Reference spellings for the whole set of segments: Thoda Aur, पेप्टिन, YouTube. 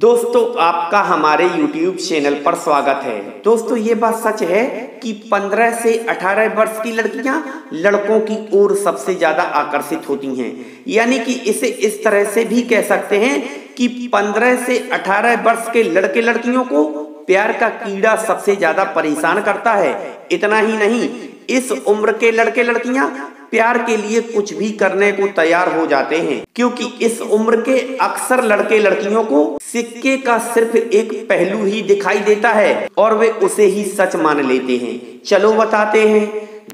दोस्तों आपका हमारे YouTube चैनल पर स्वागत है। दोस्तों ये बात सच है कि 15 से 18 वर्ष की लड़कियां लड़कों की ओर सबसे ज़्यादा आकर्षित होती हैं, यानी कि इसे इस तरह से भी कह सकते हैं कि 15 से 18 वर्ष के लड़के लड़कियों को प्यार का कीड़ा सबसे ज़्यादा परेशान करता है। इतना ही नहीं, इस उम्र के लड़के लड़कियां प्यार के लिए कुछ भी करने को तैयार हो जाते हैं, क्योंकि इस उम्र के अक्सर लड़के लड़कियों को सिक्के का सिर्फ एक पहलू ही दिखाई देता है और वे उसे ही सच मान लेते हैं। चलो बताते हैं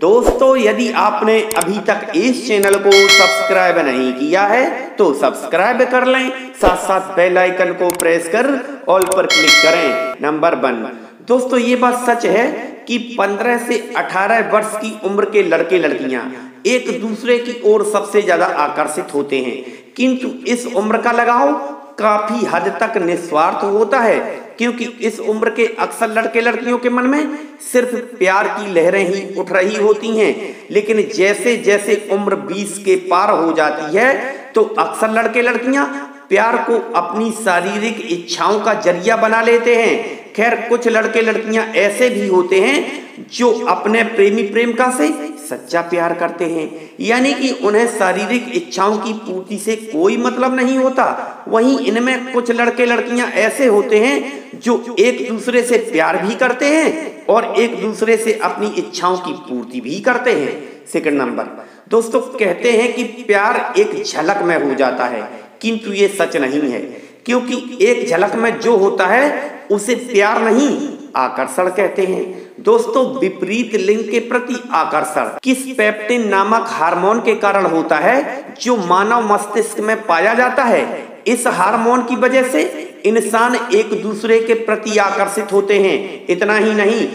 दोस्तों, यदि आपने अभी तक इस चैनल को सब्सक्राइब नहीं किया है तो सब्सक्राइब कर लें, साथ साथ बेल आइकन को प्रेस कर ऑल पर क्लिक करें। नंबर 1, दोस्तों ये बात सच है कि 15 से 18 वर्ष की उम्र के लड़के लड़कियां एक दूसरे की ओर सबसे ज़्यादा आकर्षित होते हैं, किंतु इस उम्र का लगाव काफ़ी हद तक निस्वार्थ होता है, क्योंकि इस उम्र के अक्सर लड़के लड़कियों के मन में सिर्फ प्यार की लहरें ही उठ रही होती हैं। लेकिन जैसे जैसे उम्र 20 के पार हो जाती है तो अक्सर लड़के लड़कियां प्यार को अपनी शारीरिक इच्छाओं का जरिया बना लेते हैं। खैर, कुछ लड़के लड़कियां ऐसे भी होते हैं जो अपने प्रेमी प्रेमिका से सच्चा प्यार करते हैं, यानी कि उन्हें शारीरिक इच्छाओं की पूर्ति से कोई मतलब नहीं होता। वहीं इनमें कुछ लड़के लड़कियां ऐसे होते हैं जो एक दूसरे से प्यार भी करते हैं और एक दूसरे से अपनी इच्छाओं की पूर्ति भी करते हैं। सेकंड नंबर, दोस्तों कहते हैं कि प्यार एक झलक में हो जाता है, किंतु ये सच नहीं है, क्योंकि एक झलक में जो होता है उसे प्यार नहीं आकर्षण कहते हैं। दोस्तों विपरीत लिंग के प्रति आकर्षण किस पेप्टिन नामक हार्मोन के कारण होता है जो मानव मस्तिष्क में पाया जाता है। इस हार्मोन की वजह से इंसान एक दूसरे के प्रति आकर्षित होते हैं। इतना ही नहीं,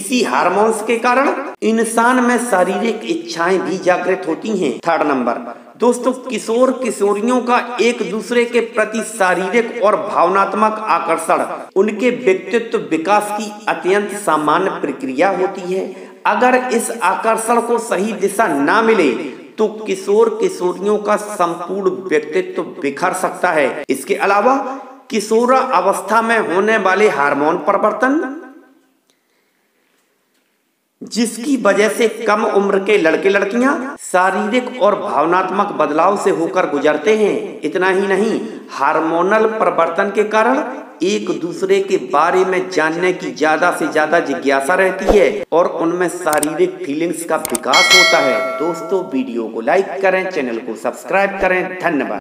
इसी हार्मोन्स के कारण इंसान में शारीरिक इच्छाएं भी जागृत होती हैं। थर्ड नंबर, दोस्तों किशोर किशोरियों का एक दूसरे के प्रति शारीरिक और भावनात्मक आकर्षण उनके व्यक्तित्व विकास की अत्यंत सामान्य प्रक्रिया होती है। अगर इस आकर्षण को सही दिशा ना मिले तो किशोर किशोरियों का संपूर्ण व्यक्तित्व बिखर सकता है। इसके अलावा किशोरा अवस्था में होने वाले हार्मोन परिवर्तन, जिसकी वजह से कम उम्र के लड़के लड़कियां शारीरिक और भावनात्मक बदलाव से होकर गुजरते हैं। इतना ही नहीं, हार्मोनल परिवर्तन के कारण एक दूसरे के बारे में जानने की ज़्यादा से ज़्यादा जिज्ञासा रहती है और उनमें शारीरिक फीलिंग्स का विकास होता है। दोस्तों वीडियो को लाइक करें, चैनल को सब्सक्राइब करें। धन्यवाद।